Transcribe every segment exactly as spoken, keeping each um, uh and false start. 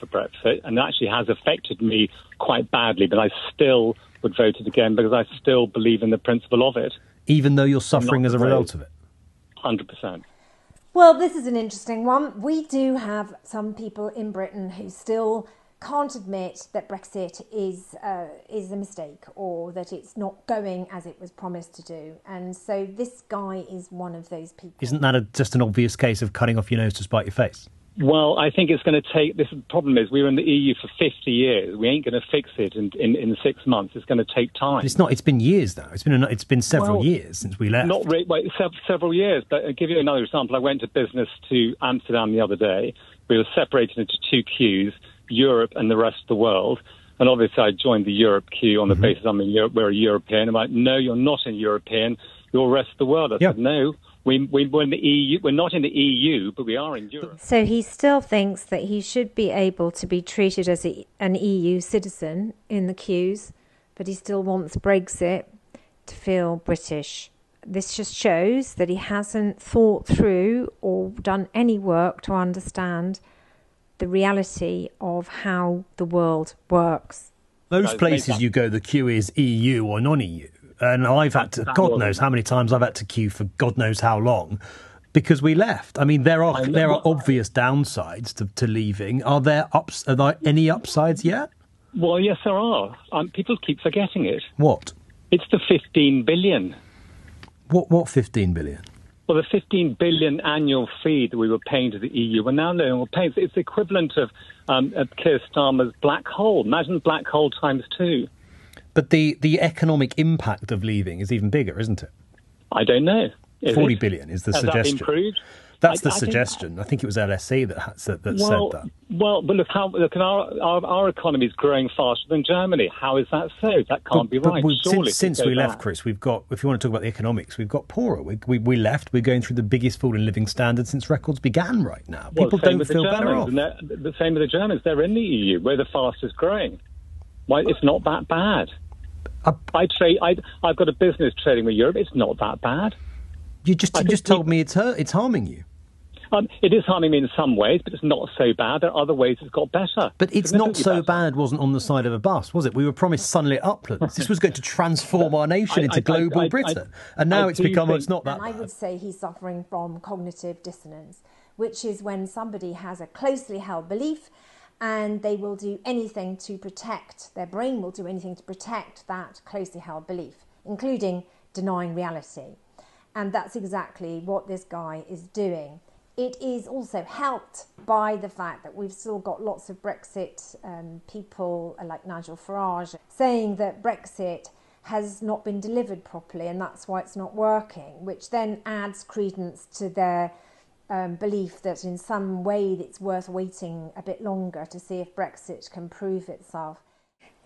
for Brexit, and it actually has affected me quite badly, but I still would vote it again because I still believe in the principle of it. Even though you're suffering as a result of it? one hundred percent. Well, this is an interesting one. We do have some people in Britain who still can't admit that Brexit is uh, is a mistake or that it's not going as it was promised to do. And so this guy is one of those people. Isn't that a, just an obvious case of cutting off your nose to spite your face? Well, I think it's going to take... This problem is we were in the E U for fifty years. We ain't going to fix it in, in, in six months. It's going to take time. But it's not. It's been years, though. It's been, it's been several well, years since we left. Not really, well, several years. But I'll give you another example. I went to business to Amsterdam the other day. We were separated into two queues, Europe and the rest of the world. And obviously I joined the Europe queue on the mm-hmm. basis I'm in Europe, we're a European. I'm like, no, you're not in European. You're rest of the world. I yep. said, no. We, we, we're in the E U. We're not in the E U, but we are in Europe. So he still thinks that he should be able to be treated as a, an E U citizen in the queues, but he still wants Brexit to feel British. This just shows that he hasn't thought through or done any work to understand the reality of how the world works. Those places you go, the queue is E U or non-E U. And I've had to, God knows how many times I've had to queue for God knows how long because we left. I mean, there are there are obvious downsides to, to leaving. Are there ups? Are there any upsides yet? Well, yes, there are. Um, people keep forgetting it. What? It's the fifteen billion. What? What fifteen billion? Well, the fifteen billion annual fee that we were paying to the E U, we're now no longer paying. It's the equivalent of, um, of Keir Starmer's black hole. Imagine black hole times two. But the, the economic impact of leaving is even bigger, isn't it? I don't know. Is Forty it? billion is the Has suggestion. That improved? That's I, the I suggestion. Think... I think it was L S E that that, that well, said that. Well, but look, how, look our, our our economy is growing faster than Germany. How is that so? That can't but, be right. But Surely since, since we back. left, Chris, we've got. If you want to talk about the economics, we've got poorer. We we, we left. We're going through the biggest fall in living standards since records began. Right now, people well, don't feel better off. The same with the Germans. They're in the E U. We're the fastest growing. Why? It's not that bad. Uh, I trade. I I've got a business trading with Europe. It's not that bad. You just you just told me it's hurt, it's harming you. Um, it is harming me in some ways, but it's not so bad. There are other ways it's got better. But it's not so bad wasn't on the side of a bus, was it? We were promised sunlit uplands. This was going to transform our nation into global Britain. And now it's become, it's not that bad. And I would say he's suffering from cognitive dissonance, which is when somebody has a closely held belief and they will do anything to protect, their brain will do anything to protect that closely held belief, including denying reality. And that's exactly what this guy is doing. It is also helped by the fact that we've still got lots of Brexit um, people like Nigel Farage saying that Brexit has not been delivered properly and that's why it's not working, which then adds credence to their um, belief that in some way it's worth waiting a bit longer to see if Brexit can prove itself.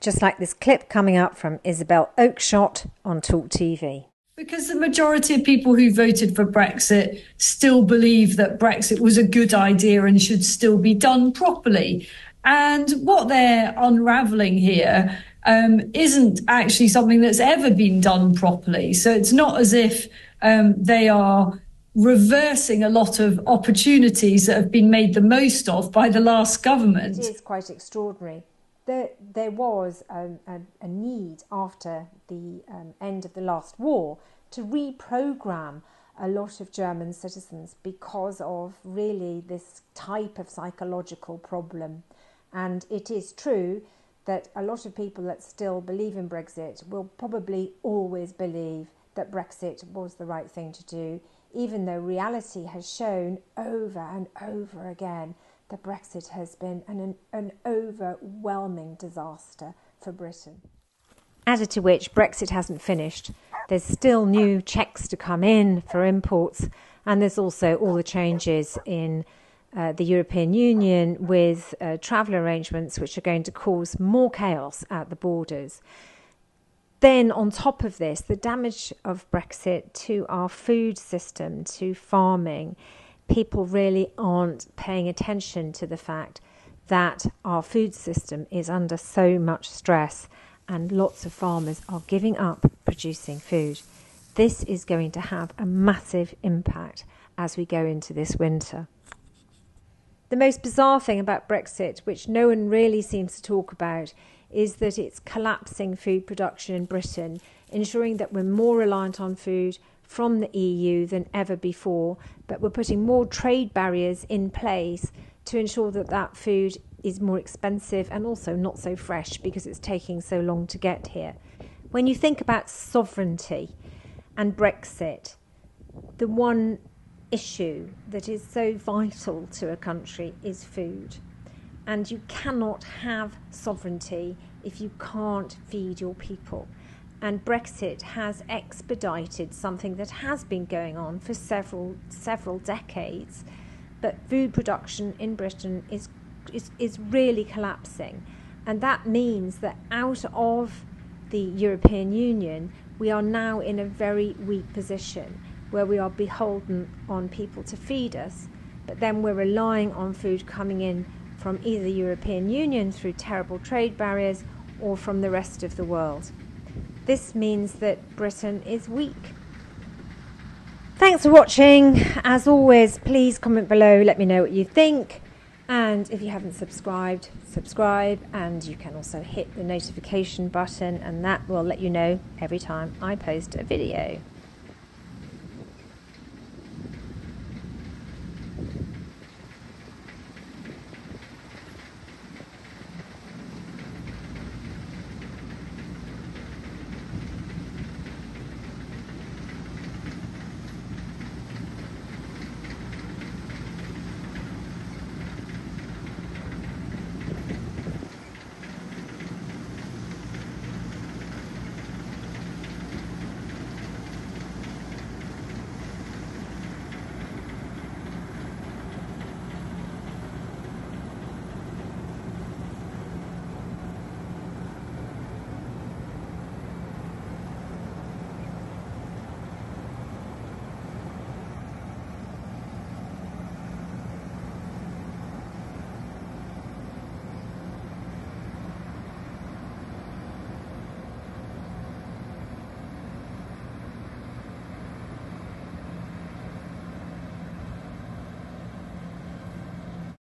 Just like this clip coming up from Isabel Oakeshott on Talk T V. Because the majority of people who voted for Brexit still believe that Brexit was a good idea and should still be done properly. And what they're unravelling here um, isn't actually something that's ever been done properly. So it's not as if um, they are reversing a lot of opportunities that have been made the most of by the last government. It is quite extraordinary. There, there was a, a, a need after the um, end of the last war to reprogram a lot of German citizens because of really this type of psychological problem. And it is true that a lot of people that still believe in Brexit will probably always believe that Brexit was the right thing to do, even though reality has shown over and over again that Brexit has been an, an overwhelming disaster for Britain. Added to which, Brexit hasn't finished. There's still new checks to come in for imports, and there's also all the changes in uh, the European Union with uh, travel arrangements, which are going to cause more chaos at the borders. Then on top of this, the damage of Brexit to our food system, to farming. People really aren't paying attention to the fact that our food system is under so much stress and lots of farmers are giving up producing food. This is going to have a massive impact as we go into this winter. The most bizarre thing about Brexit, which no one really seems to talk about, is that it's collapsing food production in Britain, ensuring that we're more reliant on food from the E U than ever before, but we're putting more trade barriers in place to ensure that that food is more expensive and also not so fresh because it's taking so long to get here. When you think about sovereignty and Brexit, the one issue that is so vital to a country is food. And you cannot have sovereignty if you can't feed your people. And Brexit has expedited something that has been going on for several, several decades. But food production in Britain is, is, is really collapsing. And that means that out of the European Union, we are now in a very weak position where we are beholden on people to feed us. But then we're relying on food coming in from either the European Union through terrible trade barriers or from the rest of the world. This means that Britain is weak. Thanks for watching. As always, please comment below, let me know what you think. And if you haven't subscribed, subscribe. And you can also hit the notification button, and that will let you know every time I post a video.